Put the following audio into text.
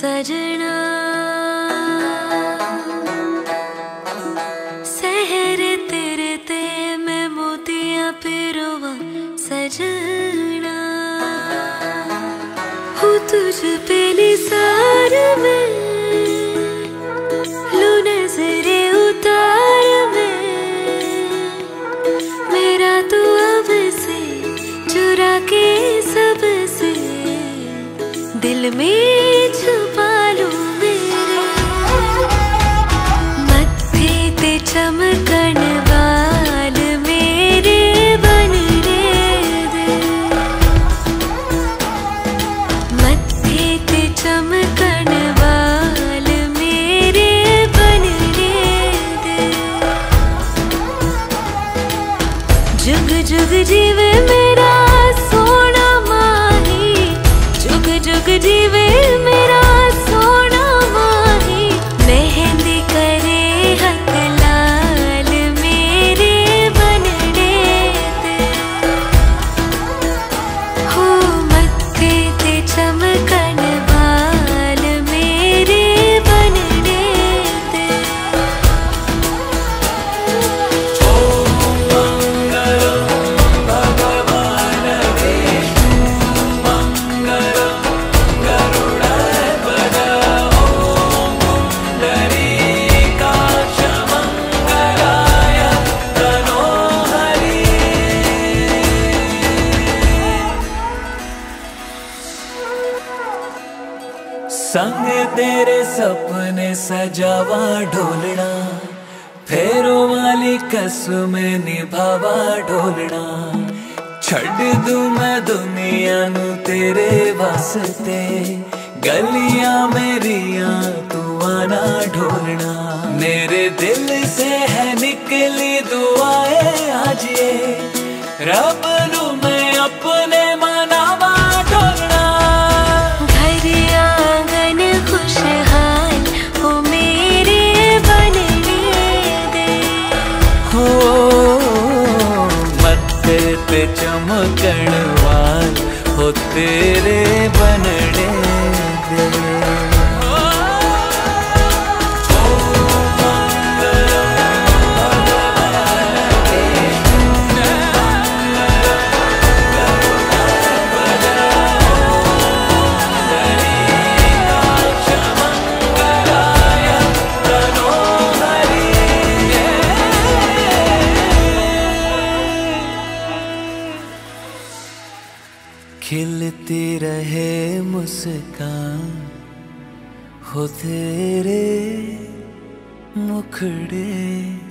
सजना सहर तेरे ते में मोतिया पिरोवा सजना हो तुझ पे निसार में लो नजरे उतार में मेरा तो अब से चुरा के सब से दिल में छुपा लो मेरे मत्थे ते चमकन वाल मेरे बन रे दे मत्थे ते चमकन वाल मेरे बन रे दे जुग जुग जीवे मेरा सोना माही जुग जुग जीवे संग तेरे सपने सजावा ढोलना फेरों वाली कसम निभावा ढोलना छड़ दूं मैं दुनिया नू तेरे वास्ते गलियां मेरिया तू आना ढोलना मेरे दिल से है निकली दुआएं आज ये रब नू मैं अपने मनावा ढोलना चमकण वाल हो तेरे बनने दे खिलती रहे मुस्कान हो तेरे मुखड़े।